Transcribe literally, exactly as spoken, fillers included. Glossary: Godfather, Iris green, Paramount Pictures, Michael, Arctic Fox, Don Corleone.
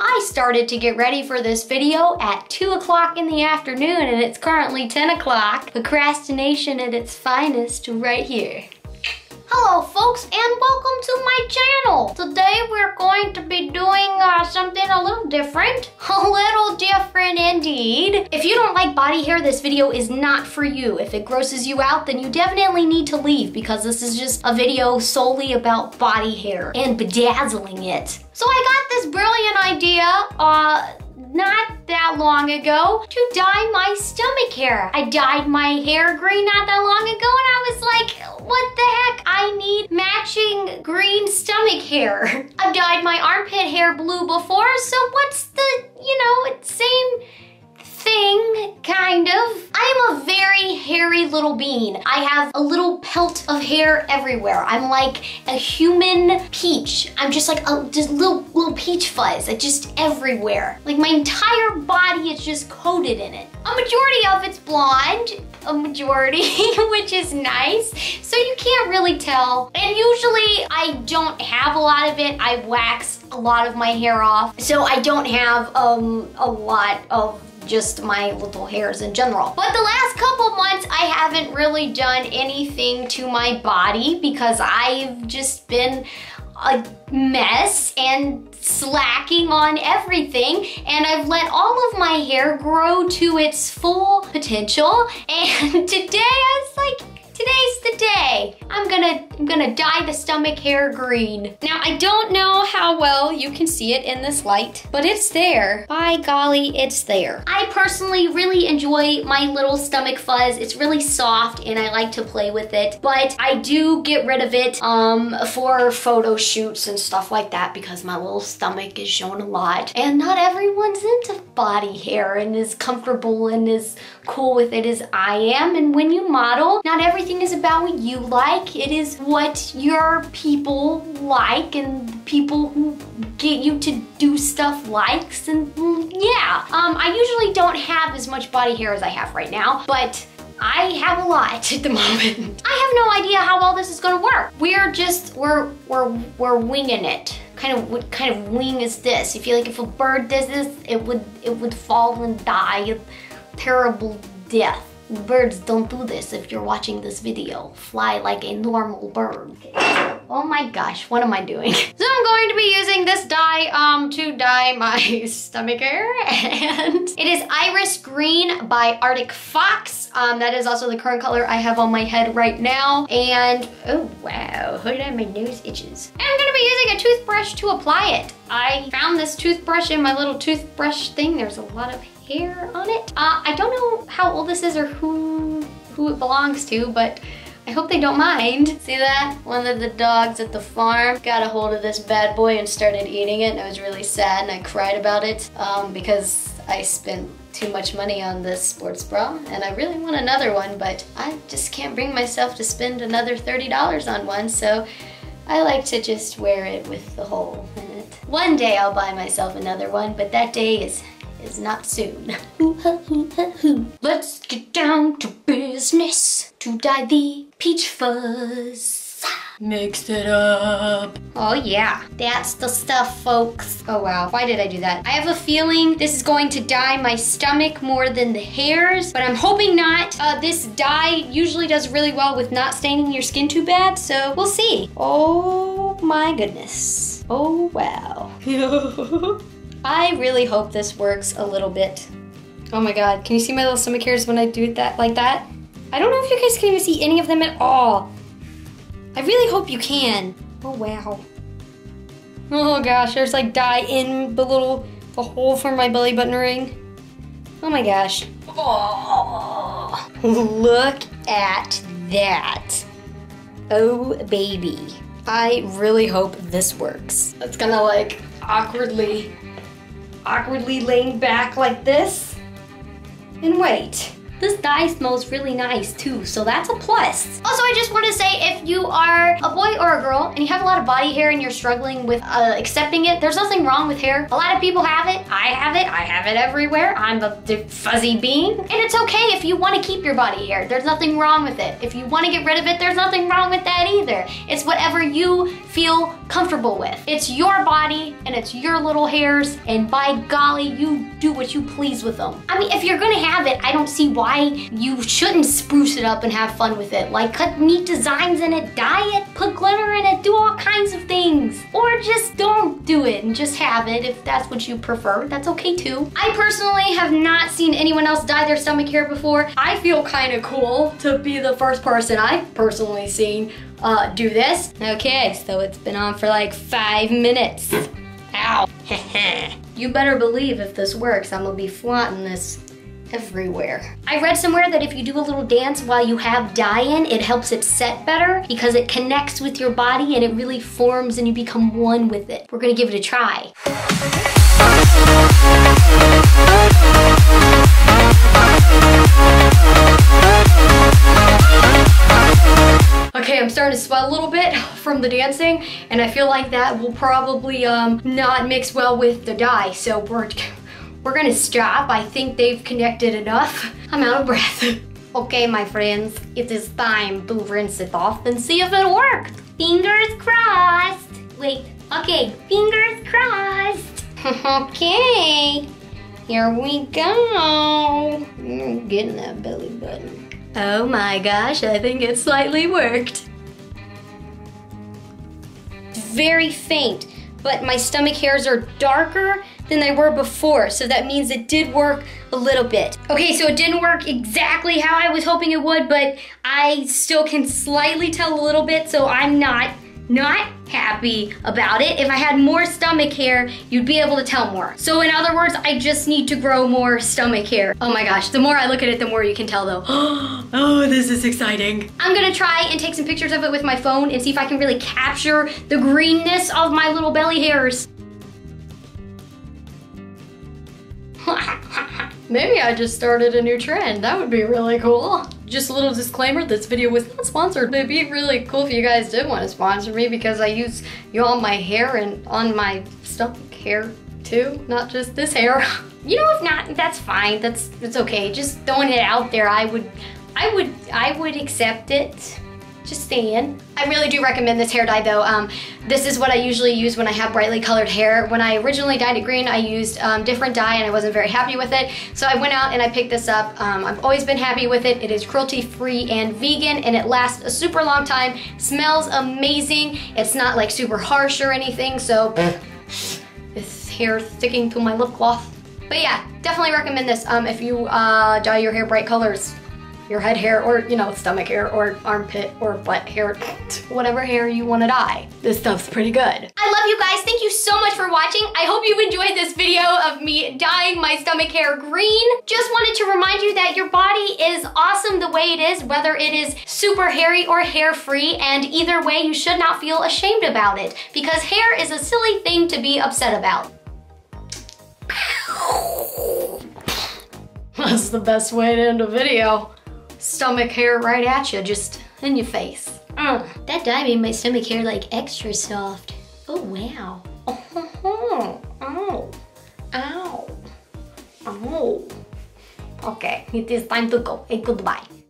I started to get ready for this video at two o'clock in the afternoon, and it's currently ten o'clock. Procrastination at its finest right here. Hello folks, and welcome to my channel. Today we're going to be doing uh, something a little different. A little different indeed. If you don't like body hair, this video is not for you. If it grosses you out, then you definitely need to leave, because this is just a video solely about body hair and bedazzling it. So I got this brilliant idea, uh, not that long ago, to dye my stomach hair. I dyed my hair green not that long ago, and I was like, what the heck? I need matching green stomach hair. I've dyed my armpit hair blue before, so what's the, you know, same thing, kind of. I am a very hairy little bean. I have a little pelt of hair everywhere. I'm like a human peach. I'm just like a just little, little peach fuzz. It's just everywhere. Like my entire body is just coated in it. A majority of it's blonde, a majority, which is nice. So you can't really tell. And usually I don't have a lot of it. I wax a lot of my hair off. So I don't have um, a lot of just my little hairs in general. But the last couple months, I haven't really done anything to my body because I've just been a mess and slacking on everything, and I've let all of my hair grow to its full potential. And today I was like, today's the day. I'm gonna, I'm gonna dye the stomach hair green. Now, I don't know how well you can see it in this light, but it's there. By golly, it's there. I personally really enjoy my little stomach fuzz. It's really soft and I like to play with it, but I do get rid of it um, for photo shoots and stuff like that because my little stomach is shown a lot, and not everyone's into body hair and is comfortable and is cool with it as I am. And when you model, not everything Everything is about what you like. It is what your people like, and the people who get you to do stuff likes, and yeah. Um, I usually don't have as much body hair as I have right now, but I have a lot at the moment. I have no idea how well this is gonna work. We're just, we're, we're, we're winging it. Kind of, what kind of wing is this? You feel like if a bird does this, it would, it would fall and die a terrible death. Birds don't do this. If you're watching this video, fly like a normal bird. Oh my gosh, what am I doing? So I'm going to be using this dye um, to dye my stomach hair, and it is Iris Green by Arctic Fox. Um, that is also the current color I have on my head right now. And oh wow, hoodie on my nose itches. And I'm gonna be using a toothbrush to apply it. I found this toothbrush in my little toothbrush thing. There's a lot of hair on it. Uh, I don't know how old this is or who who it belongs to, but I hope they don't mind. See that? One of the dogs at the farm got a hold of this bad boy and started eating it, and I was really sad and I cried about it um, because I spent too much money on this sports bra, and I really want another one, but I just can't bring myself to spend another thirty dollars on one, so I like to just wear it with the hole in it. One day I'll buy myself another one, but that day is is not soon. Let's get down to business. To dye the peach fuzz. Mix it up. Oh yeah, that's the stuff, folks. Oh wow, why did I do that? I have a feeling this is going to dye my stomach more than the hairs, but I'm hoping not. Uh, this dye usually does really well with not staining your skin too bad, so we'll see. Oh my goodness. Oh wow. I really hope this works a little bit. Oh my God, can you see my little stomach hairs when I do that like that? I don't know if you guys can even see any of them at all. I really hope you can. Oh wow. Oh gosh, there's like dye in the little, the hole for my belly button ring. Oh my gosh. Oh, look at that. Oh baby. I really hope this works. It's gonna like awkwardly awkwardly laying back like this and wait. This dye smells really nice too, so that's a plus. Also, I just want to say, if you are a boy or a girl and you have a lot of body hair and you're struggling with uh, accepting it, there's nothing wrong with hair. A lot of people have it. I have it. I have it everywhere. I'm a fuzzy bean. And it's okay if you want to keep your body hair. There's nothing wrong with it. If you want to get rid of it, there's nothing wrong with that either. It's whatever you feel comfortable with. It's your body and it's your little hairs, and by golly, you do what you please with them. I mean, if you're gonna have it, I don't see why you shouldn't spruce it up and have fun with it. Like cut neat designs in it, dye it, put glitter in it, do all kinds of things. Or just don't do it and just have it if that's what you prefer. That's okay too. I personally have not seen anyone else dye their stomach hair before. I feel kind of cool to be the first person I've personally seen uh, do this. Okay, so it's been on for like five minutes. Ow. You better believe if this works, I'm gonna be flaunting this everywhere. I read somewhere that if you do a little dance while you have dye in, it helps it set better because it connects with your body and it really forms and you become one with it. We're gonna give it a try. Okay, I'm starting to sweat a little bit from the dancing, and I feel like that will probably um, not mix well with the dye, so we're We're gonna stop. I think they've connected enough. I'm out of breath. Okay, my friends, it is time to rinse it off and see if it worked. Fingers crossed. Wait, okay, fingers crossed. Okay, here we go. I'm getting that belly button. Oh my gosh, I think it slightly worked. Very faint, but my stomach hairs are darker than they were before, so that means it did work a little bit. Okay, so it didn't work exactly how I was hoping it would, but I still can slightly tell a little bit, so I'm not, not happy about it. If I had more stomach hair, you'd be able to tell more. So in other words, I just need to grow more stomach hair. Oh my gosh, the more I look at it, the more you can tell though. Oh, this is exciting. I'm gonna try and take some pictures of it with my phone and see if I can really capture the greenness of my little belly hairs. Maybe I just started a new trend. That would be really cool. Just a little disclaimer, this video was not sponsored. It'd be really cool if you guys did want to sponsor me because I use you on my hair and on my stomach hair too, not just this hair. You know, if not, that's fine. That's it's okay. Just throwing it out there. I would, I would, I would accept it. Just saying. I really do recommend this hair dye though. Um, this is what I usually use when I have brightly colored hair. When I originally dyed it green, I used um, different dye and I wasn't very happy with it. So I went out and I picked this up. Um, I've always been happy with it. It is cruelty free and vegan and it lasts a super long time. Smells amazing. It's not like super harsh or anything. So this hair sticking to my lip cloth. But yeah, definitely recommend this um, if you uh, dye your hair bright colors. Your head hair or, you know, stomach hair or armpit or butt hair, whatever hair you want to dye. This stuff's pretty good. I love you guys. Thank you so much for watching. I hope you enjoyed this video of me dyeing my stomach hair green. Just wanted to remind you that your body is awesome the way it is, whether it is super hairy or hair free, and either way you should not feel ashamed about it because hair is a silly thing to be upset about. That's the best way to end a video. Stomach hair right at you, just in your face. Mm. That dye made my stomach hair like extra soft. Oh wow. Oh, ow, ow, ow. Okay, it is time to go. Hey, goodbye.